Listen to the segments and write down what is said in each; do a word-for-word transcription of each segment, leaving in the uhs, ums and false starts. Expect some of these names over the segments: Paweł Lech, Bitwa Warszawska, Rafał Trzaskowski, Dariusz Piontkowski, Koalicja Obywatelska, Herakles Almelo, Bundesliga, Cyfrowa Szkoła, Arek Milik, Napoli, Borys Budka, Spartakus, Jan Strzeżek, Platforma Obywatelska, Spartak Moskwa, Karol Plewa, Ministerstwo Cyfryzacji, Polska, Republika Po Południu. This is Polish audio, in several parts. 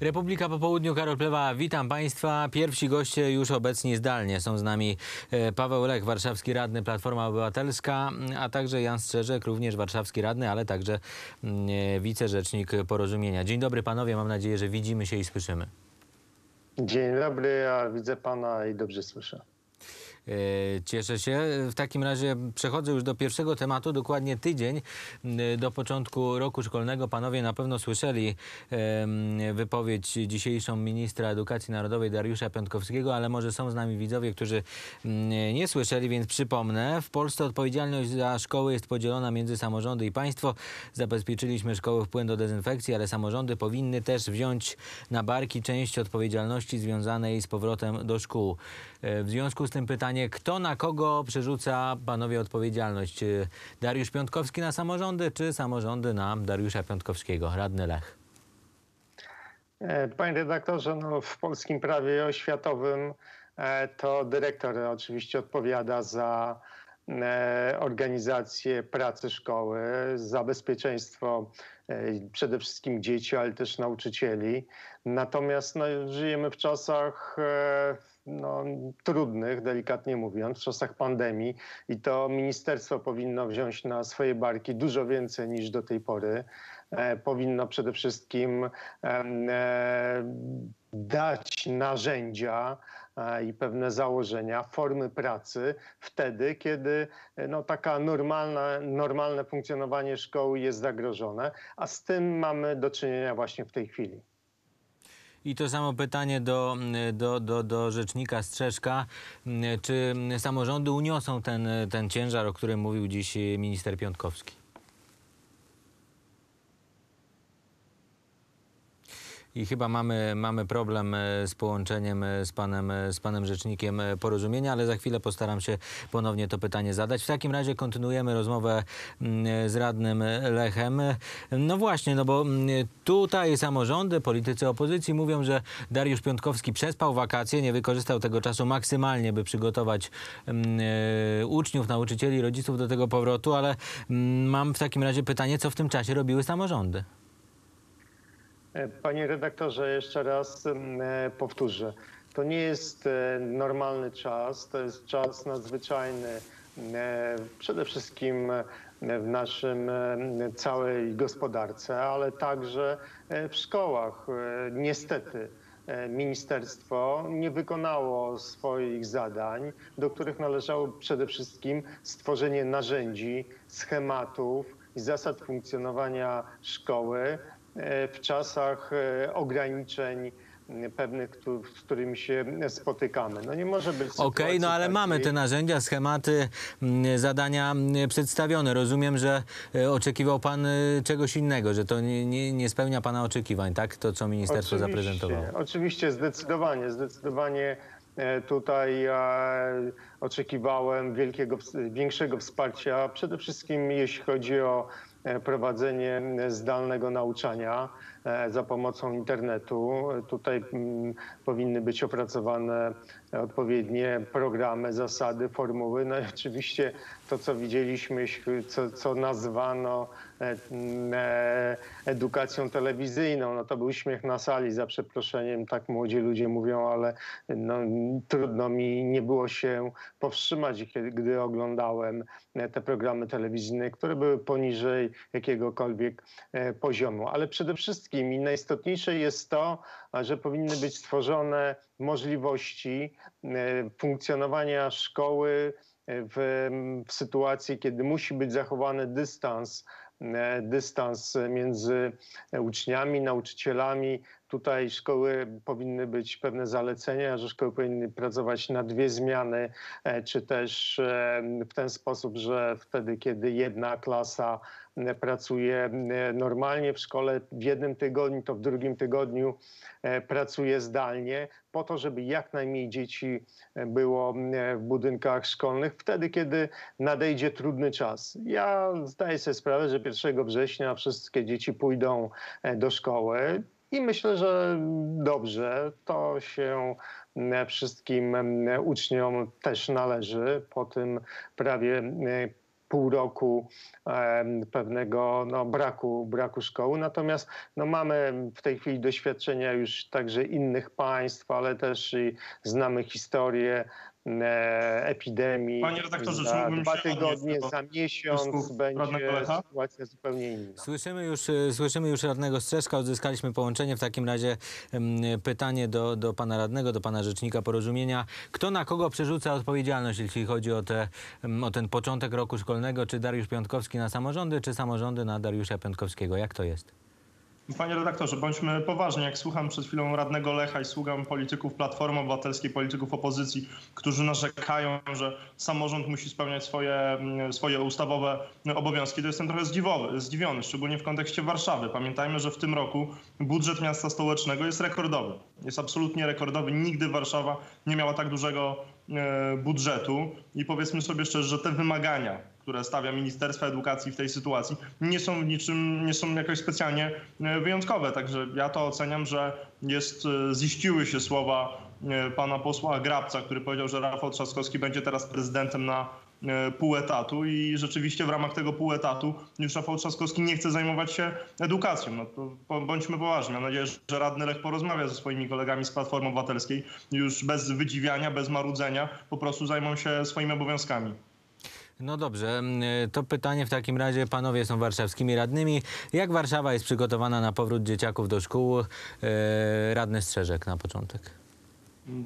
Republika po południu, Karol Plewa, witam Państwa. Pierwsi goście już obecni zdalnie. Są z nami Paweł Lech, warszawski radny Platforma Obywatelska, a także Jan Strzeżek, również warszawski radny, ale także wicerzecznik Porozumienia. Dzień dobry panowie, mam nadzieję, że widzimy się i słyszymy. Dzień dobry, ja widzę pana i dobrze słyszę. Cieszę się. W takim razie przechodzę już do pierwszego tematu. Dokładnie tydzień do początku roku szkolnego. Panowie na pewno słyszeli wypowiedź dzisiejszą ministra edukacji narodowej Dariusza Piontkowskiego, ale może są z nami widzowie, którzy nie słyszeli, więc przypomnę. W Polsce odpowiedzialność za szkoły jest podzielona między samorządy i państwo. Zabezpieczyliśmy szkoły w płyn do dezynfekcji, ale samorządy powinny też wziąć na barki część odpowiedzialności związanej z powrotem do szkół. W związku z tym pytanie, kto na kogo przerzuca, panowie, odpowiedzialność? Dariusz Piontkowski na samorządy, czy samorządy na Dariusza Piontkowskiego? Radny Lech. Panie redaktorze, no w polskim prawie oświatowym to dyrektor oczywiście odpowiada za organizację pracy szkoły, za bezpieczeństwo przede wszystkim dzieci, ale też nauczycieli. Natomiast no, żyjemy w czasach no, trudnych, delikatnie mówiąc, w czasach pandemii i to ministerstwo powinno wziąć na swoje barki dużo więcej niż do tej pory. E, powinno przede wszystkim e, dać narzędzia e, i pewne założenia, formy pracy wtedy, kiedy no, taka normalna, normalne funkcjonowanie szkoły jest zagrożone, a z tym mamy do czynienia właśnie w tej chwili. I to samo pytanie do, do, do, do rzecznika Strzeżka. Czy samorządy uniosą ten, ten ciężar, o którym mówił dziś minister Piontkowski? I chyba mamy, mamy problem z połączeniem z panem, z panem rzecznikiem Porozumienia, ale za chwilę postaram się ponownie to pytanie zadać. W takim razie kontynuujemy rozmowę z radnym Lechem. No właśnie, no bo tutaj samorządy, politycy opozycji mówią, że Dariusz Piontkowski przespał wakacje, nie wykorzystał tego czasu maksymalnie, by przygotować uczniów, nauczycieli i rodziców do tego powrotu, ale mam w takim razie pytanie, co w tym czasie robiły samorządy? Panie redaktorze, jeszcze raz powtórzę. To nie jest normalny czas, to jest czas nadzwyczajny przede wszystkim w naszym całej gospodarce, ale także w szkołach. Niestety ministerstwo nie wykonało swoich zadań, do których należało przede wszystkim stworzenie narzędzi, schematów i zasad funkcjonowania szkoły w czasach ograniczeń pewnych, z którymi się spotykamy. No nie może być sytuacji. Okej, no ale takiej... mamy te narzędzia, schematy, zadania przedstawione. Rozumiem, że oczekiwał pan czegoś innego, że to nie, nie, nie spełnia pana oczekiwań, tak? To, co ministerstwo oczywiście zaprezentowało. Oczywiście, zdecydowanie, zdecydowanie. Tutaj oczekiwałem wielkiego, większego wsparcia, przede wszystkim jeśli chodzi o prowadzenie zdalnego nauczania za pomocą internetu. Tutaj powinny być opracowane odpowiednie programy, zasady, formuły. No i oczywiście to, co widzieliśmy, co, co nazwano edukacją telewizyjną, no to był śmiech na sali, za przeproszeniem, tak młodzi ludzie mówią, ale no, trudno mi nie było się powstrzymać, gdy oglądałem te programy telewizyjne, które były poniżej jakiegokolwiek poziomu. Ale przede wszystkim i najistotniejsze jest to, że powinny być stworzone możliwości funkcjonowania szkoły w, w sytuacji, kiedy musi być zachowany dystans, dystans między uczniami, nauczycielami. Tutaj szkoły powinny być pewne zalecenia, że szkoły powinny pracować na dwie zmiany, czy też w ten sposób, że wtedy, kiedy jedna klasa pracuje normalnie w szkole w jednym tygodniu, to w drugim tygodniu pracuje zdalnie, po to, żeby jak najmniej dzieci było w budynkach szkolnych, wtedy, kiedy nadejdzie trudny czas. Ja zdaję sobie sprawę, że pierwszego września wszystkie dzieci pójdą do szkoły. I myślę, że dobrze, to się wszystkim uczniom też należy po tym prawie pół roku pewnego no, braku, braku szkoły. Natomiast no, mamy w tej chwili doświadczenia już także innych państw, ale też i znamy historię epidemii. Panie redaktorze, za dwa tygodnie, odnieść, za miesiąc będzie sytuacja zupełnie inna. Słyszymy już, słyszymy już radnego Strzeżka, odzyskaliśmy połączenie. W takim razie pytanie do, do pana radnego, do pana rzecznika porozumienia. Kto na kogo przerzuca odpowiedzialność, jeśli chodzi o, te, o ten początek roku szkolnego? Czy Dariusz Piontkowski na samorządy, czy samorządy na Dariusza Piontkowskiego? Jak to jest? Panie redaktorze, bądźmy poważni. Jak słucham przed chwilą radnego Lecha i słucham polityków Platformy Obywatelskiej, polityków opozycji, którzy narzekają, że samorząd musi spełniać swoje, swoje ustawowe obowiązki, to jestem trochę zdziwowy, zdziwiony, szczególnie w kontekście Warszawy. Pamiętajmy, że w tym roku budżet miasta stołecznego jest rekordowy. Jest absolutnie rekordowy. Nigdy Warszawa nie miała tak dużego budżetu i powiedzmy sobie szczerze, że te wymagania, które stawia Ministerstwo Edukacji w tej sytuacji, nie są w niczym, nie są jakoś specjalnie wyjątkowe. Także ja to oceniam, że jest, ziściły się słowa pana posła Grabca, który powiedział, że Rafał Trzaskowski będzie teraz prezydentem na pół etatu i rzeczywiście w ramach tego pół etatu już Rafał Trzaskowski nie chce zajmować się edukacją. No to bądźmy poważni. Mam nadzieję, że radny Lech porozmawia ze swoimi kolegami z Platformy Obywatelskiej. Już bez wydziwiania, bez marudzenia po prostu zajmą się swoimi obowiązkami. No dobrze, to pytanie w takim razie. Panowie są warszawskimi radnymi. Jak Warszawa jest przygotowana na powrót dzieciaków do szkół? Radny Strzeżek na początek.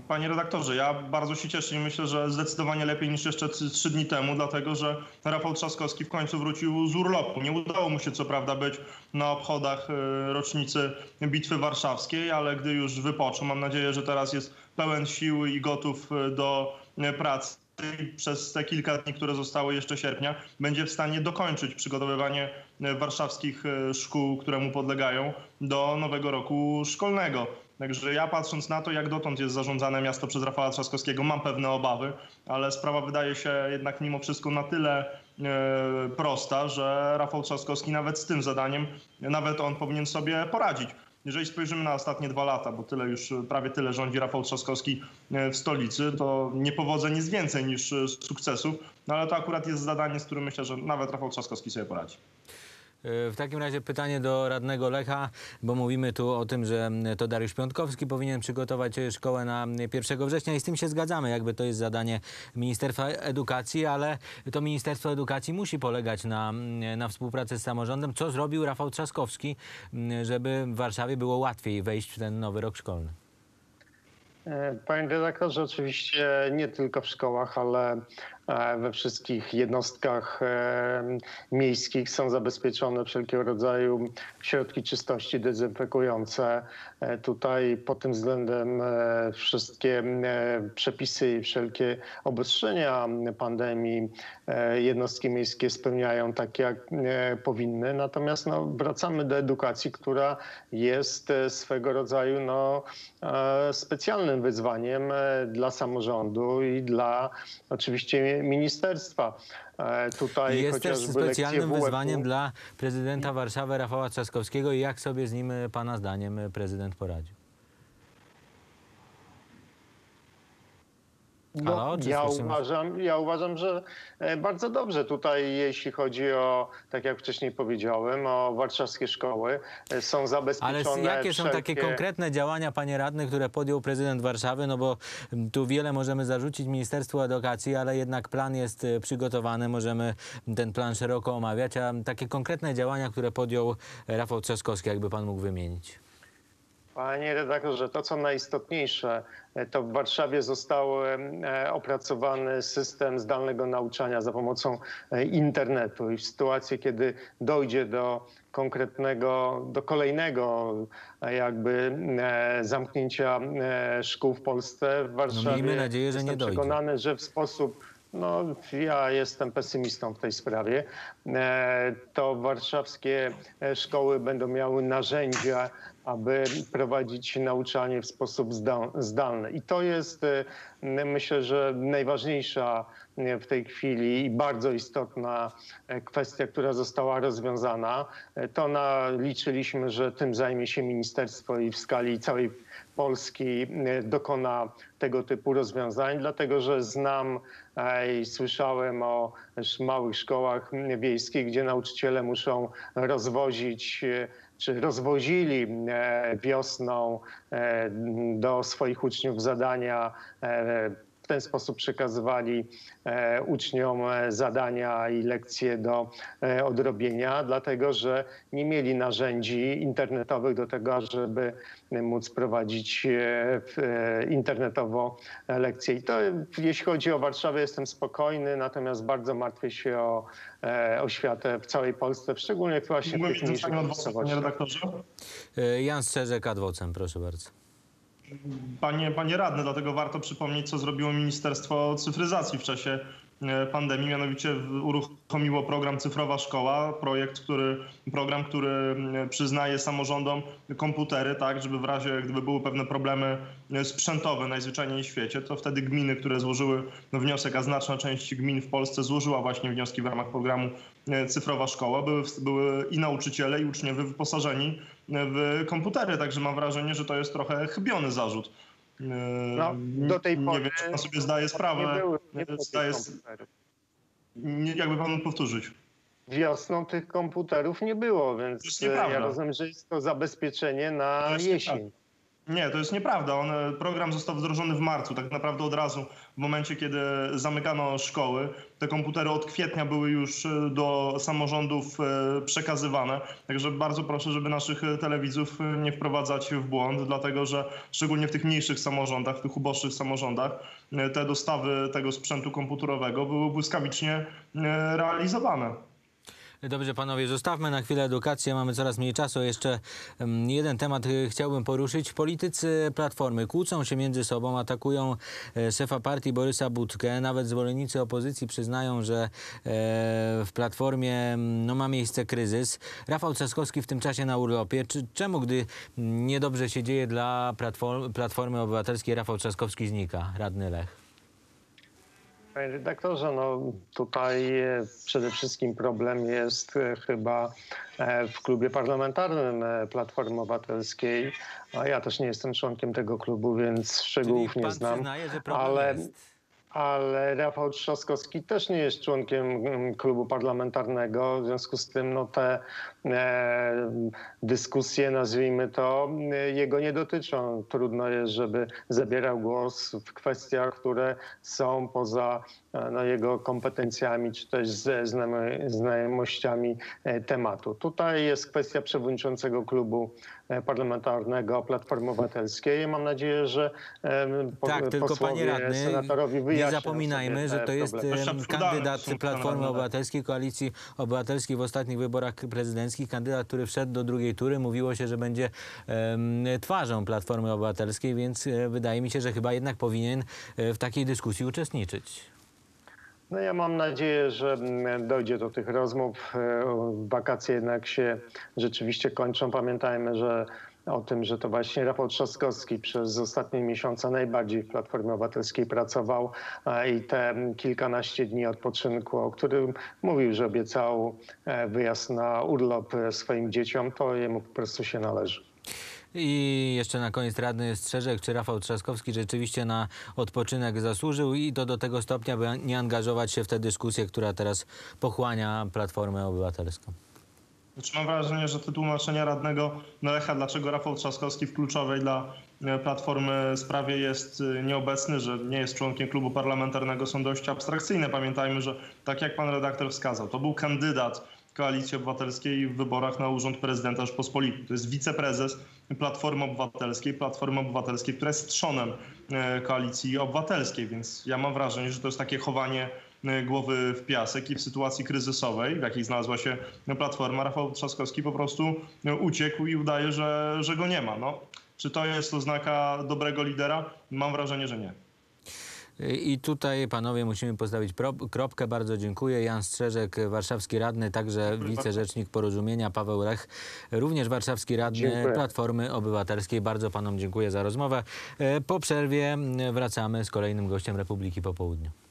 Panie redaktorze, ja bardzo się cieszę i myślę, że zdecydowanie lepiej niż jeszcze trzy dni temu, dlatego że Rafał Trzaskowski w końcu wrócił z urlopu. Nie udało mu się co prawda być na obchodach rocznicy Bitwy Warszawskiej, ale gdy już wypoczął, mam nadzieję, że teraz jest pełen sił i gotów do pracy. Przez te kilka dni, które zostały jeszcze sierpnia, będzie w stanie dokończyć przygotowywanie warszawskich szkół, które mu podlegają, do nowego roku szkolnego. Także ja, patrząc na to, jak dotąd jest zarządzane miasto przez Rafała Trzaskowskiego, mam pewne obawy, ale sprawa wydaje się jednak mimo wszystko na tyle prosta, że Rafał Trzaskowski nawet z tym zadaniem, nawet on powinien sobie poradzić. Jeżeli spojrzymy na ostatnie dwa lata, bo tyle już, prawie tyle rządzi Rafał Trzaskowski w stolicy, to niepowodzeń jest więcej niż sukcesów, no ale to akurat jest zadanie, z którym myślę, że nawet Rafał Trzaskowski sobie poradzi. W takim razie pytanie do radnego Lecha, bo mówimy tu o tym, że to Dariusz Piontkowski powinien przygotować szkołę na pierwszego września i z tym się zgadzamy, jakby to jest zadanie Ministerstwa Edukacji, ale to Ministerstwo Edukacji musi polegać na, na współpracy z samorządem. Co zrobił Rafał Trzaskowski, żeby w Warszawie było łatwiej wejść w ten nowy rok szkolny? Panie redaktorze, oczywiście nie tylko w szkołach, ale we wszystkich jednostkach miejskich są zabezpieczone wszelkiego rodzaju środki czystości dezynfekujące. Tutaj pod tym względem wszystkie przepisy i wszelkie obostrzenia pandemii jednostki miejskie spełniają tak, jak powinny. Natomiast no, wracamy do edukacji, która jest swego rodzaju no, specjalnym wyzwaniem dla samorządu i dla oczywiście ministerstwa. Tutaj jest też specjalnym wyzwaniem dla prezydenta Warszawy Rafała Trzaskowskiego i jak sobie z nim, pana zdaniem, prezydent poradził? No, ja, uważam, ja uważam, że bardzo dobrze. Tutaj jeśli chodzi o, tak jak wcześniej powiedziałem, o warszawskie szkoły, są zabezpieczone. Ale jakie wszelkie... są takie konkretne działania, panie radny, które podjął prezydent Warszawy? No bo tu wiele możemy zarzucić Ministerstwu Edukacji, ale jednak plan jest przygotowany, możemy ten plan szeroko omawiać. A takie konkretne działania, które podjął Rafał Trzaskowski, jakby pan mógł wymienić? Panie redaktorze, to co najistotniejsze, to w Warszawie został opracowany system zdalnego nauczania za pomocą internetu i w sytuacji, kiedy dojdzie do konkretnego, do kolejnego jakby zamknięcia szkół w Polsce, w Warszawie, no miejmy nadzieję, że nie dojdzie. Jestem przekonany, że w sposób... No, ja jestem pesymistą w tej sprawie. To warszawskie szkoły będą miały narzędzia aby prowadzić nauczanie w sposób zdalny. I to jest, myślę, że najważniejsza w tej chwili i bardzo istotna kwestia, która została rozwiązana. To na, liczyliśmy, że tym zajmie się ministerstwo i w skali całej Polski dokona tego typu rozwiązań, dlatego że znam i słyszałem o małych szkołach wiejskich, gdzie nauczyciele muszą rozwozić czy rozwozili wiosną do swoich uczniów zadania. W ten sposób przekazywali uczniom zadania i lekcje do odrobienia, dlatego że nie mieli narzędzi internetowych do tego, żeby móc prowadzić internetowo lekcje. I to, jeśli chodzi o Warszawę, jestem spokojny, natomiast bardzo martwię się o oświatę w całej Polsce, szczególnie właśnie w tych mniejszych miejscowościach. Jan Strzeżek, adwocem, proszę bardzo. Panie, panie radny, dlatego warto przypomnieć, co zrobiło Ministerstwo Cyfryzacji w czasie pandemii. Mianowicie uruchomiło program Cyfrowa Szkoła, projekt, który, program, który przyznaje samorządom komputery, tak, żeby w razie, gdyby były pewne problemy sprzętowe najzwyczajniej w świecie, to wtedy gminy, które złożyły wniosek, a znaczna część gmin w Polsce złożyła właśnie wnioski w ramach programu Cyfrowa Szkoła, były, były i nauczyciele, i uczniowie wyposażeni w komputery. Także mam wrażenie, że to jest trochę chybiony zarzut. No, do tej pory nie wiem, czy pan sobie zdaje sprawę. Nie były, nie było zdaje, nie, jakby pan powtórzyć. Wiosną tych komputerów nie było, więc ja rozumiem, że jest to zabezpieczenie na to jesień. Nieprawda. Nie, to jest nieprawda. On, program został wdrożony w marcu. Tak naprawdę od razu, w momencie, kiedy zamykano szkoły, te komputery od kwietnia były już do samorządów przekazywane. Także bardzo proszę, żeby naszych telewidzów nie wprowadzać w błąd, dlatego że szczególnie w tych mniejszych samorządach, w tych uboższych samorządach, te dostawy tego sprzętu komputerowego były błyskawicznie realizowane. Dobrze, panowie, zostawmy na chwilę edukację, mamy coraz mniej czasu. Jeszcze jeden temat chciałbym poruszyć. Politycy Platformy kłócą się między sobą, atakują szefa partii Borysa Budkę. Nawet zwolennicy opozycji przyznają, że w Platformie no, ma miejsce kryzys. Rafał Trzaskowski w tym czasie na urlopie. Czemu, gdy niedobrze się dzieje dla Platformy Obywatelskiej, Rafał Trzaskowski znika? Radny Lech. Panie redaktorze, no tutaj przede wszystkim problem jest chyba w klubie parlamentarnym Platformy Obywatelskiej. Ja też nie jestem członkiem tego klubu, więc szczegółów nie znam. Przyznaje, że problem ale... jest. Ale Rafał Trzaskowski też nie jest członkiem klubu parlamentarnego, w związku z tym no, te e, dyskusje, nazwijmy to, jego nie dotyczą. Trudno jest, żeby zabierał głos w kwestiach, które są poza no, jego kompetencjami czy też ze znajomościami tematu. Tutaj jest kwestia przewodniczącego klubu parlamentarnego Platformy Obywatelskiej. Mam nadzieję, że po, tak, tylko posłowie, panie radny, senatorowi wyjaśnią. Nie zapominajmy, że to jest um, kandydat Platformy Obywatelskiej, Koalicji Obywatelskiej w ostatnich wyborach prezydenckich. Kandydat, który wszedł do drugiej tury. Mówiło się, że będzie um, twarzą Platformy Obywatelskiej, więc um, wydaje mi się, że chyba jednak powinien um, w takiej dyskusji uczestniczyć. No ja mam nadzieję, że dojdzie do tych rozmów. Wakacje jednak się rzeczywiście kończą. Pamiętajmy, że o tym, że to właśnie Rafał Trzaskowski przez ostatnie miesiące najbardziej w Platformie Obywatelskiej pracował i te kilkanaście dni odpoczynku, o którym mówił, że obiecał wyjazd na urlop swoim dzieciom, to jemu po prostu się należy. I jeszcze na koniec radny Strzeżek, czy Rafał Trzaskowski rzeczywiście na odpoczynek zasłużył i to do tego stopnia, by nie angażować się w tę dyskusję, która teraz pochłania Platformę Obywatelską. Mam wrażenie, że te tłumaczenia radnego Lecha, dlaczego Rafał Trzaskowski w kluczowej dla Platformy sprawie jest nieobecny, że nie jest członkiem klubu parlamentarnego, są dość abstrakcyjne. Pamiętajmy, że tak jak pan redaktor wskazał, to był kandydat Koalicji Obywatelskiej w wyborach na urząd prezydenta Rzeczypospolitej. To jest wiceprezes Platformy Obywatelskiej, Platformy Obywatelskiej, która jest trzonem Koalicji Obywatelskiej. Więc ja mam wrażenie, że to jest takie chowanie głowy w piasek i w sytuacji kryzysowej, w jakiej znalazła się Platforma, Rafał Trzaskowski po prostu uciekł i udaje, że, że go nie ma. No, czy to jest oznaka dobrego lidera? Mam wrażenie, że nie. I tutaj, panowie, musimy postawić kropkę. Bardzo dziękuję. Jan Strzeżek, warszawski radny, także wicerzecznik Porozumienia. Paweł Lech, również warszawski radny dziękuję. Platformy Obywatelskiej. Bardzo panom dziękuję za rozmowę. Po przerwie wracamy z kolejnym gościem Republiki po południu.